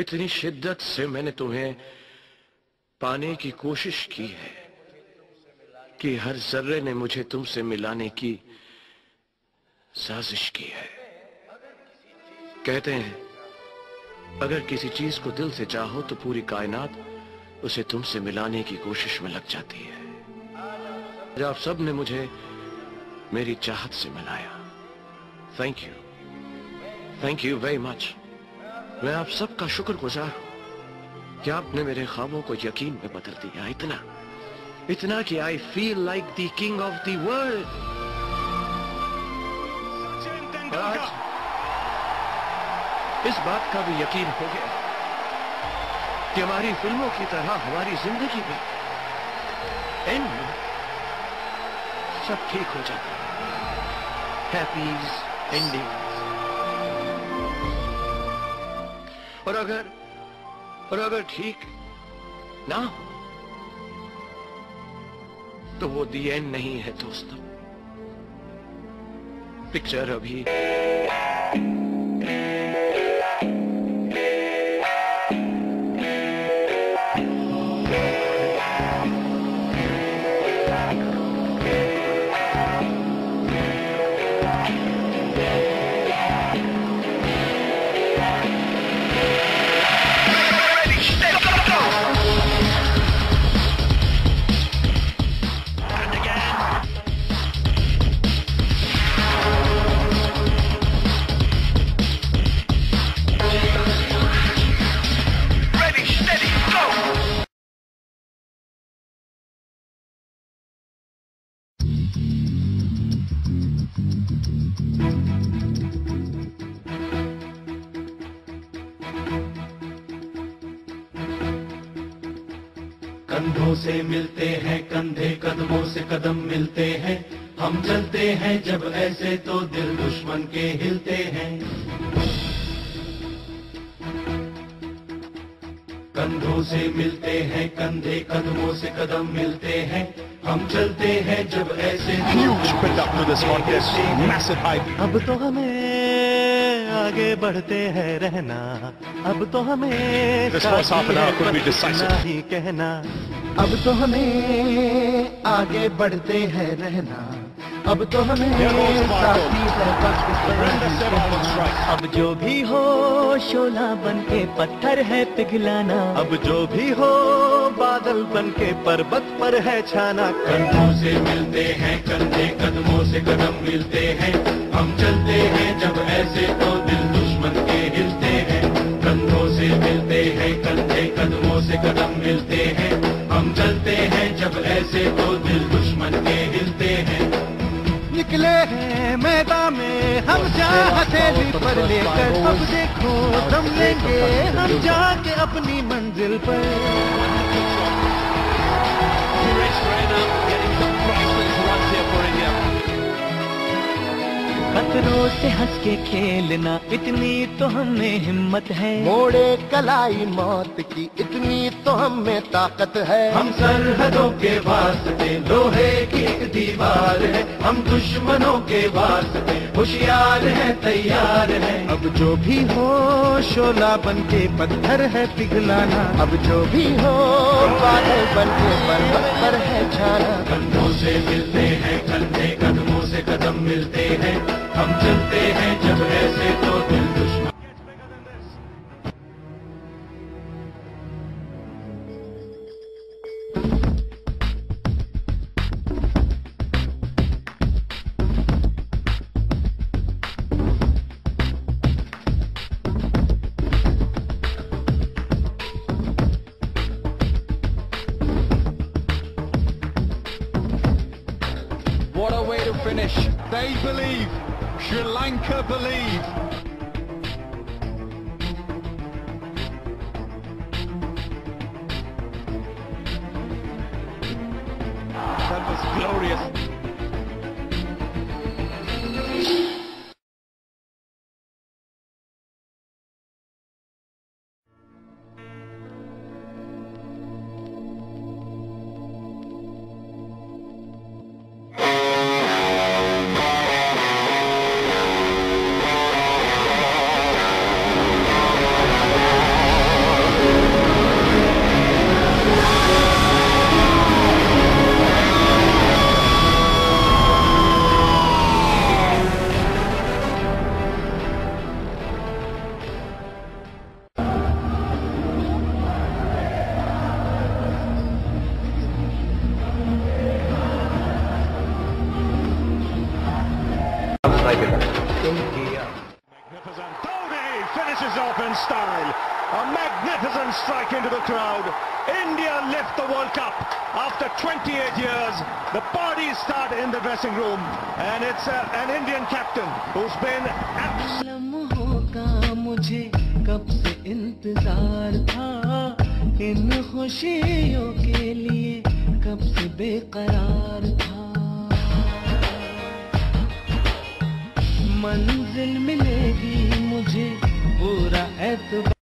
इतनी शिद्दत से मैंने तुम्हें पाने की कोशिश की है कि हर जर्रे ने मुझे तुमसे मिलाने की साजिश की है। कहते हैं अगर किसी चीज को दिल से चाहो तो पूरी कायनात उसे तुमसे मिलाने की कोशिश में लग जाती है। आज आप सब ने मुझे मेरी चाहत से मिलाया। Thank you very much. मैं आप सबका शुक्रगुजार हूं कि आपने मेरे ख्वाबों को यकीन में बदल दिया। इतना इतना कि I feel like the king of the world. इस बात का भी यकीन हो गया कि हमारी फिल्मों की तरह हमारी जिंदगी में एंड में सब ठीक हो जाता है। Happy ending. और अगर ठीक ना हो तो वो दी एंड नहीं है दोस्तों। पिक्चर अभी कंधों से मिलते हैं कंधे, कदमों से कदम मिलते हैं। हम चलते हैं जब ऐसे तो दिल दुश्मन के हिलते हैं। कंधों से मिलते हैं कंधे, कदमों से कदम मिलते हैं। हम चलते हैं जब ऐसे। Huge build up to this contest, massive hype. अब तो हमें आगे बढ़ते हैं रहना, अब तो हमें नहीं कहना। अब तो हमें आगे बढ़ते हैं रहना, अब तो हमें साथी है वक्त। अब जो भी हो शोला बन के पत्थर है पिघलाना, अब जो भी हो बादल बन के पर्वत पर है छाना। कंधों से मिलते हैं कंधे, कदमों से कदम मिलते हैं। हम चलते हैं जब ऐसे तो दिल दुश्मन के हिलते हैं। कंधों से मिलते हैं कंधे, कदमों से कदम मिलते हैं। हम चलते हैं जब ऐसे तो दिल दुश्मन के हिलते हैं। निकले हैं मैदान में हम चाहते भी पर लेकर, अब देखो दम लेंगे हम जाके अपनी मंजिल पर। खतरों से हंस के खेलना इतनी तो हमें हिम्मत है। मोड़े कलाई मौत की इतनी तो हमें ताकत है। हम सरहदों के वास्ते लोहे की एक दीवार है। हम दुश्मनों के वास्ते होशियार हैं, तैयार हैं। अब जो भी हो शोला बन के पत्थर है पिघलाना, अब जो भी हो बादल बन के पर्वत पर है छाना। कंधों से मिलते हैं कंधे, कदमों से कदम मिलते हैं। हम चलते हैं जब ऐसे तो दिल दुश्मन। What a way to finish. They believe. Sri Lanka believe. That was glorious. Magnificent. Dodi finishes off in style. A magnificent strike into the crowd. India lift the World Cup after 28 years. The parties start in the dressing room, and it's an Indian captain who's been absolutely. मंजिल मिलेगी मुझे पूरा एतबार।